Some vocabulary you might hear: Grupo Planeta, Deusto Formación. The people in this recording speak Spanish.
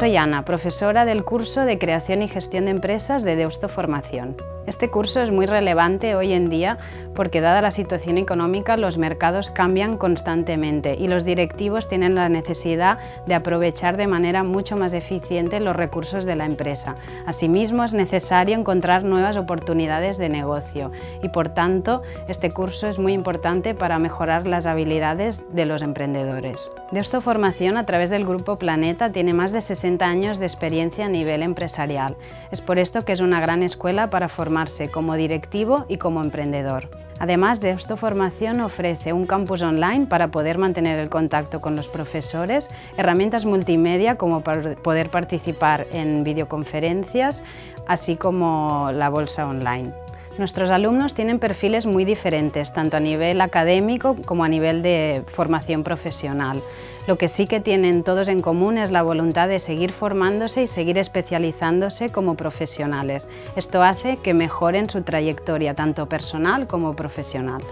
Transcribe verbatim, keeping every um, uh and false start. Soy Ana, profesora del curso de Creación y Gestión de Empresas de Deusto Formación. Este curso es muy relevante hoy en día porque, dada la situación económica, los mercados cambian constantemente y los directivos tienen la necesidad de aprovechar de manera mucho más eficiente los recursos de la empresa. Asimismo, es necesario encontrar nuevas oportunidades de negocio y, por tanto, este curso es muy importante para mejorar las habilidades de los emprendedores. Deusto Formación, a través del Grupo Planeta, tiene más de sesenta años de experiencia a nivel empresarial. Es por esto que es una gran escuela para formarse como directivo y como emprendedor. Además, Deusto Formación ofrece un campus online para poder mantener el contacto con los profesores, herramientas multimedia como para poder participar en videoconferencias, así como la bolsa online. Nuestros alumnos tienen perfiles muy diferentes, tanto a nivel académico como a nivel de formación profesional. Lo que sí que tienen todos en común es la voluntad de seguir formándose y seguir especializándose como profesionales. Esto hace que mejoren su trayectoria, tanto personal como profesional.